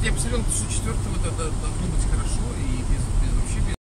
быть абсолютно 2004-го, тогда должно быть хорошо и без